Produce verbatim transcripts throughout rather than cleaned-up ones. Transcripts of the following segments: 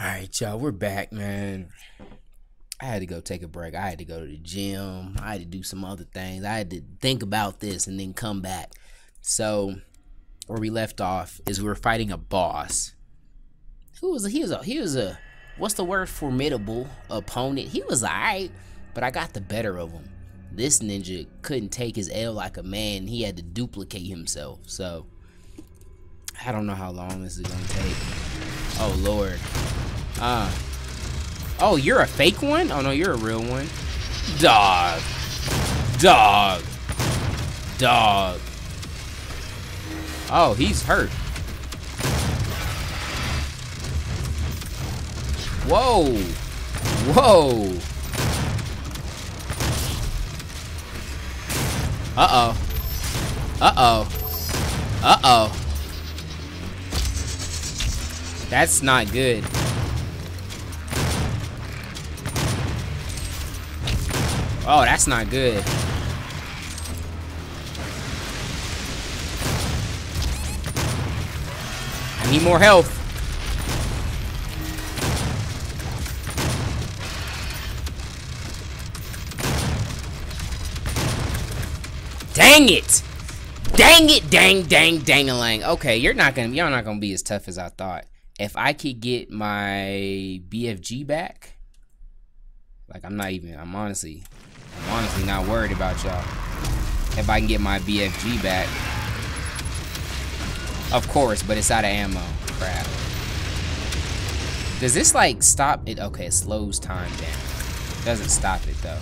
All right, y'all, we're back, man. I had to go take a break. I had to go to the gym. I had to do some other things. I had to think about this and then come back. So where we left off is we were fighting a boss. Who was a, he was a, he was a, what's the word, formidable opponent. He was all right, but I got the better of him. This ninja couldn't take his L like a man. He had to duplicate himself. So I don't know how long this is going to take. Oh, Lord. Uh, oh, you're a fake one? Oh, no, you're a real one. Dog. Dog. Dog. Oh, he's hurt. Whoa. Whoa. Uh-oh. Uh-oh. Uh-oh. That's not good. Oh, that's not good. I need more health. Dang it! Dang it! Dang! Dang! Dang-a-lang. Okay, you're not gonna, y'all not gonna be as tough as I thought. If I could get my B F G back, like I'm not even. I'm honestly. I'm honestly not worried about y'all. If I can get my B F G back. Of course, but it's out of ammo. Crap. Does this like stop it? Okay, it slows time down. Doesn't stop it though.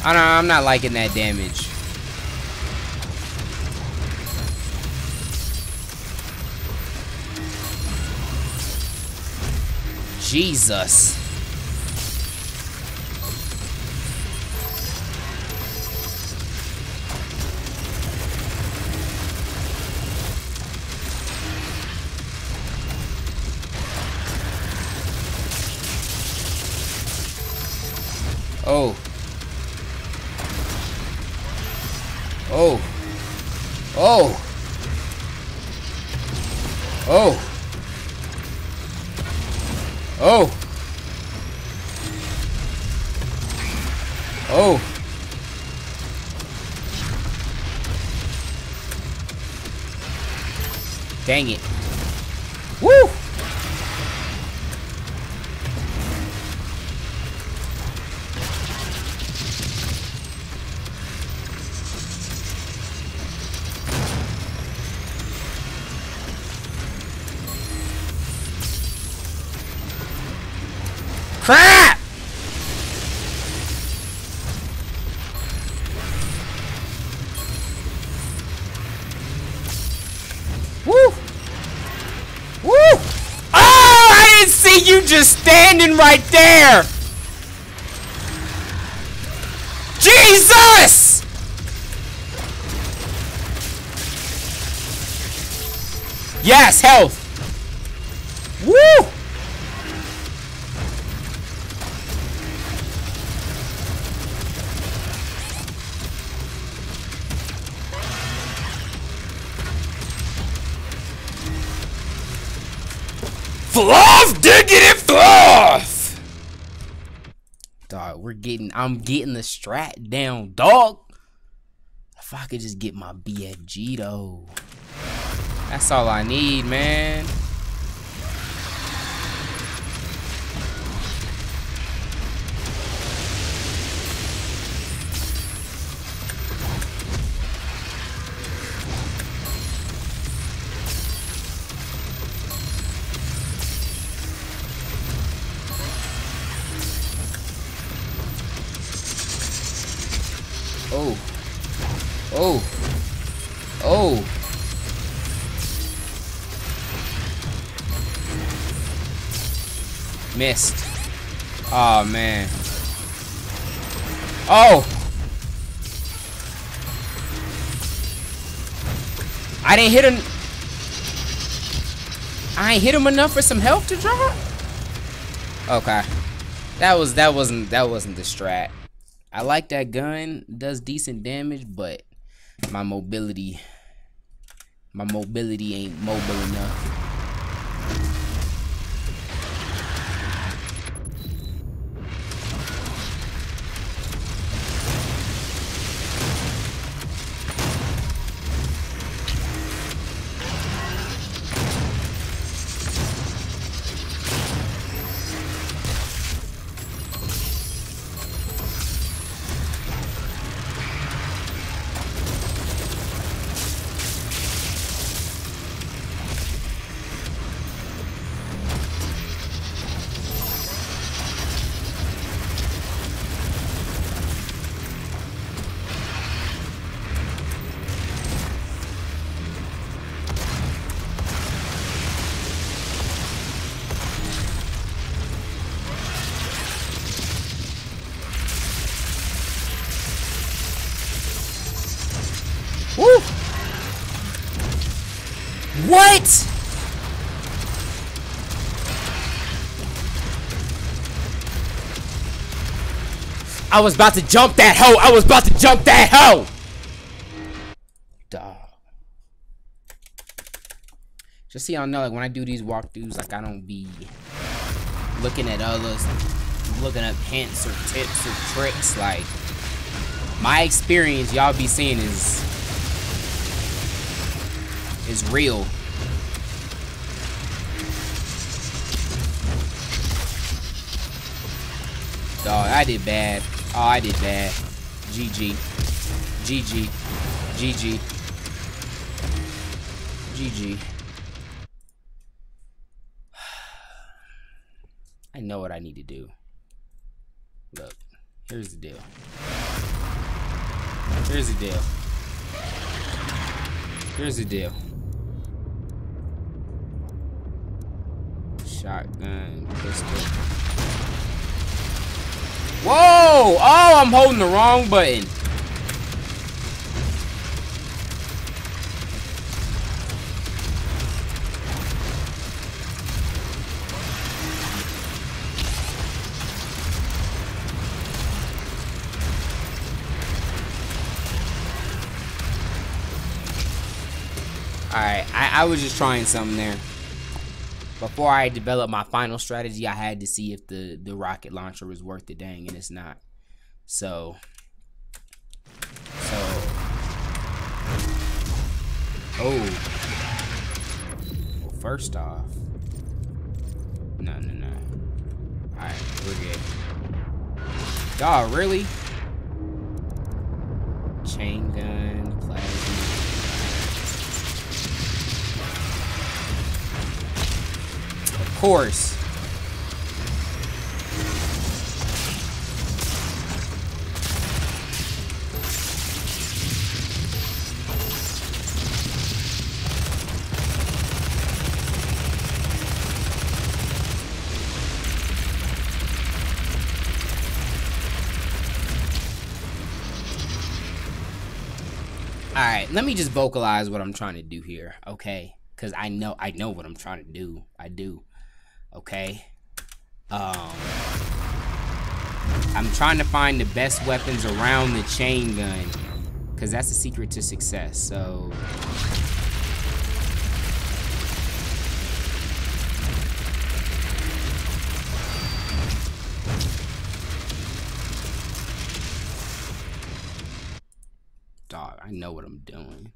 I don't know, I'm not liking that damage. Jesus. Oh. Oh. Oh. Oh. Oh. Oh. Dang it. Woo! Crap! Woo! Woo! Oh! I didn't see you just standing right there! Jesus! Yes, health! Woo! Fluff, diggity fluff! Dog, we're getting, I'm getting the strat down, dog. If I could just get my B F G though. That's all I need, man. Oh, oh, oh. Missed. Oh, man. Oh! I didn't hit him. I ain't hit him enough for some health to drop? Okay. That was that wasn't that wasn't the strat. I like that gun, does decent damage, but my mobility my mobility ain't mobile enough. Woo! What? I was about to jump that hoe. I was about to jump that hoe. Dog. Just so y'all know, like when I do these walkthroughs, like I don't be looking at others, looking up hints or tips or tricks. Like my experience, y'all be seeing is. is real. Dog, I did bad. Oh, I did bad. G G. G G. G G. G G. I know what I need to do. Look, here's the deal. Here's the deal. Here's the deal. Shotgun, pistol. Whoa! Oh, I'm holding the wrong button. Alright, I, I was just trying something there. Before I developed my final strategy, I had to see if the, the rocket launcher was worth the dang, and it's not. So, so, oh, well, first off, no, no, no. All right, we're good. Dawg, really? Chain gun, plasma. Course. All right, let me just vocalize what I'm trying to do here, okay? Because I know I know what I'm trying to do. I do. Okay, um, I'm trying to find the best weapons around the chain gun, because that's the secret to success. So, dog, I know what I'm doing.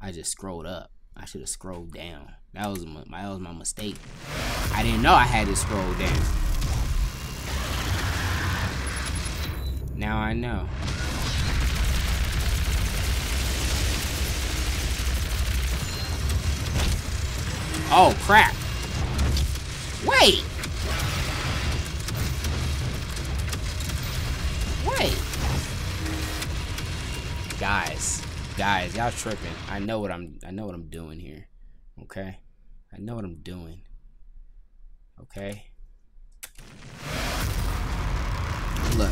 I just scrolled up. I should have scrolled down. That was my, that was my mistake. I didn't know I had to scroll down. Now I know. Oh crap! Wait! Wait! Guys. Guys, y'all tripping. I know what I'm I know what I'm doing here. Okay? I know what I'm doing. Okay? Look.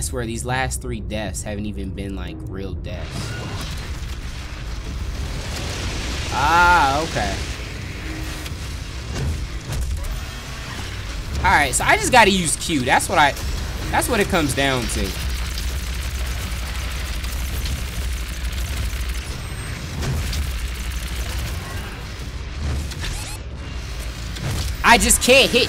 I swear these last three deaths haven't even been like real deaths. Ah, okay. All right, so I just gotta use Q. That's what I, that's what it comes down to. I just can't hit.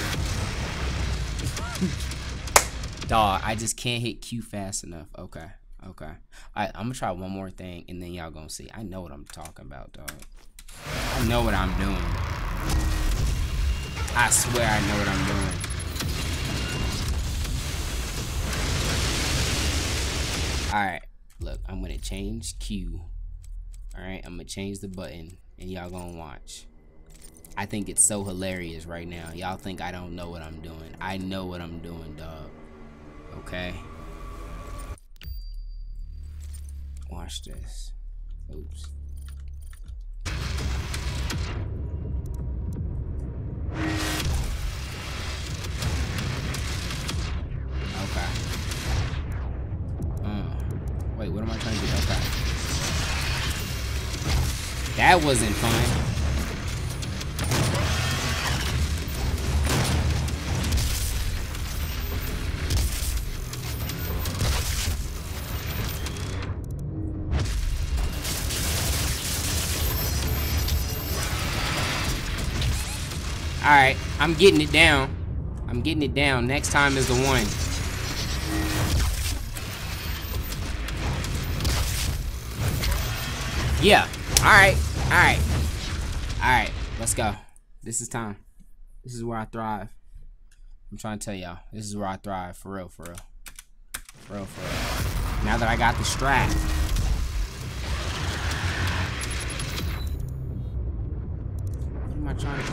Dog, I just can't hit Q fast enough. Okay, okay. All right, I'm gonna try one more thing, and then y'all gonna see. I know what I'm talking about, dog. I know what I'm doing. I swear I know what I'm doing. Alright, look, I'm gonna change Q. Alright, I'm gonna change the button and y'all gonna watch. I think it's so hilarious right now. Y'all think I don't know what I'm doing. I know what I'm doing, dog. Okay? Watch this. Oops. Wait, what am I trying to do? Okay. That wasn't fun. Alright, I'm getting it down. I'm getting it down. Next time is the one. Yeah. All right. All right. All right. Let's go. This is time. This is where I thrive. I'm trying to tell y'all. This is where I thrive. For real. For real. For real. For real. Now that I got the strat. What am I trying to do?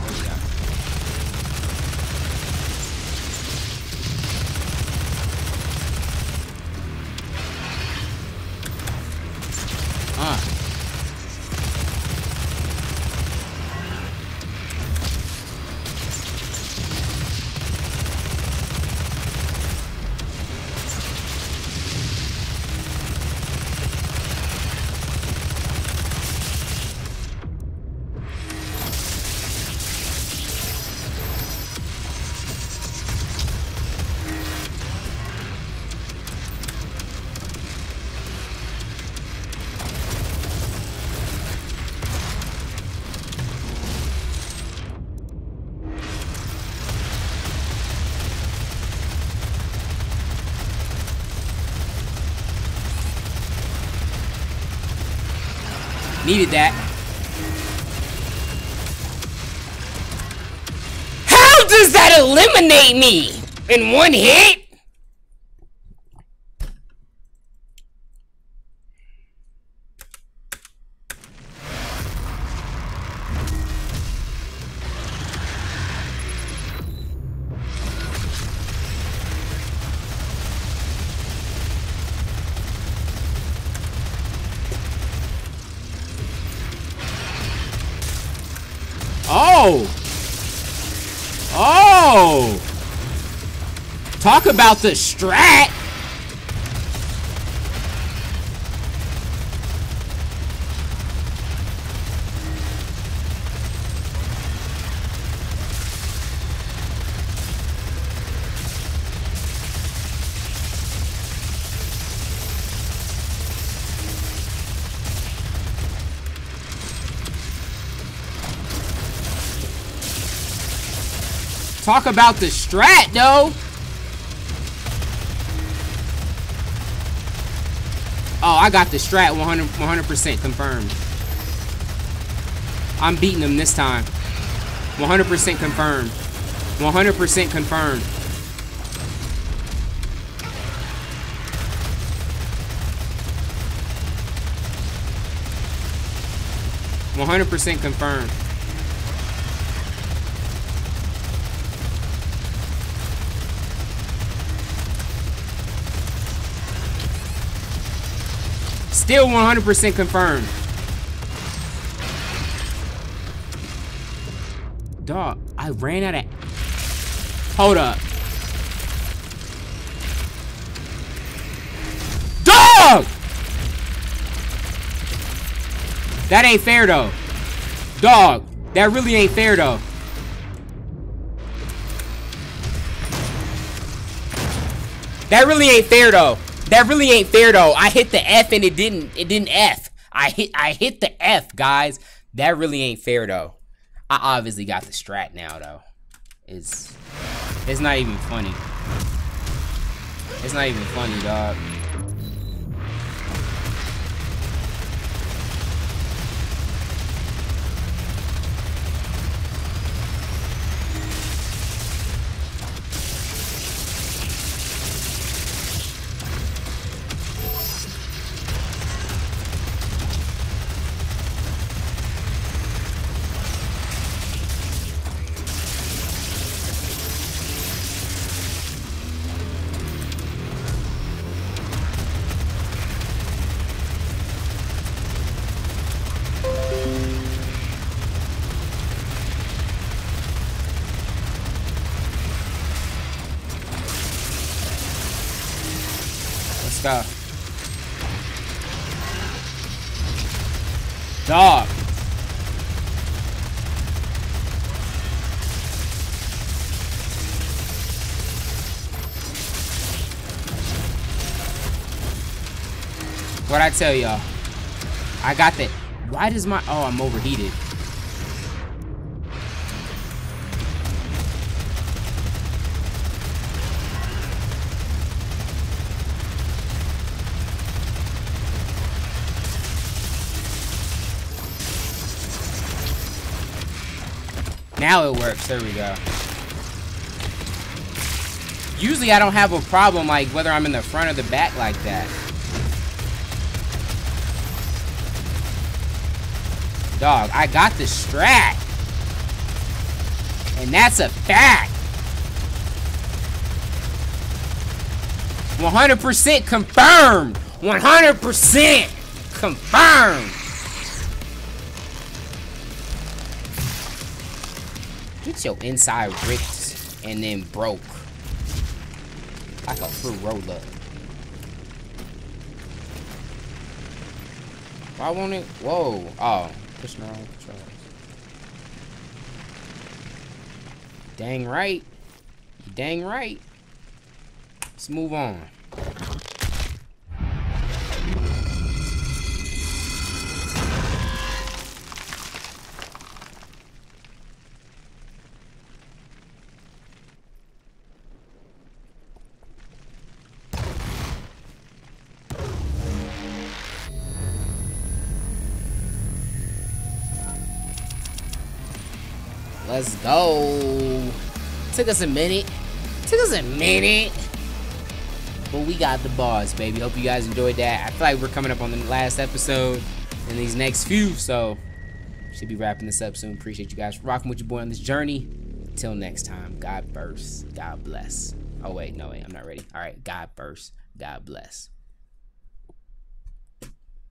Needed that. How does that eliminate me in one hit? Oh! Oh! Talk about the strat! Talk about the strat, though. Oh, I got the strat one hundred percent confirmed. I'm beating him this time. one hundred percent confirmed. one hundred percent confirmed. one hundred percent confirmed. Still one hundred percent confirmed. Dog, I ran out of... Hold up. That ain't fair though. Dog, that really ain't fair though. That really ain't fair though. That really ain't fair though. I hit the F and it didn't it didn't F. I hit I hit the F, guys. That really ain't fair though. I obviously got the strat now though. It's it's not even funny. It's not even funny, dog. Go. Dog. What'd I tell y'all? I got that. Why does my... Oh, I'm overheated. Now it works. There we go. Usually I don't have a problem like whether I'm in the front or the back like that. Dog, I got the strat. And that's a fact. one hundred percent confirmed. one hundred percent confirmed. Get your inside ripped and then broke like a fruit roll up. Why won't it? Whoa! Oh, push my own controls. Dang right, dang right. Let's move on. Let's go. Took us a minute. Took us a minute. But we got the bars, baby. Hope you guys enjoyed that. I feel like we're coming up on the last episode in these next few, so should be wrapping this up soon. Appreciate you guys for rocking with your boy on this journey. Till next time, God burst. God bless. Oh, wait. No, wait. I'm not ready. All right. God burst. God bless.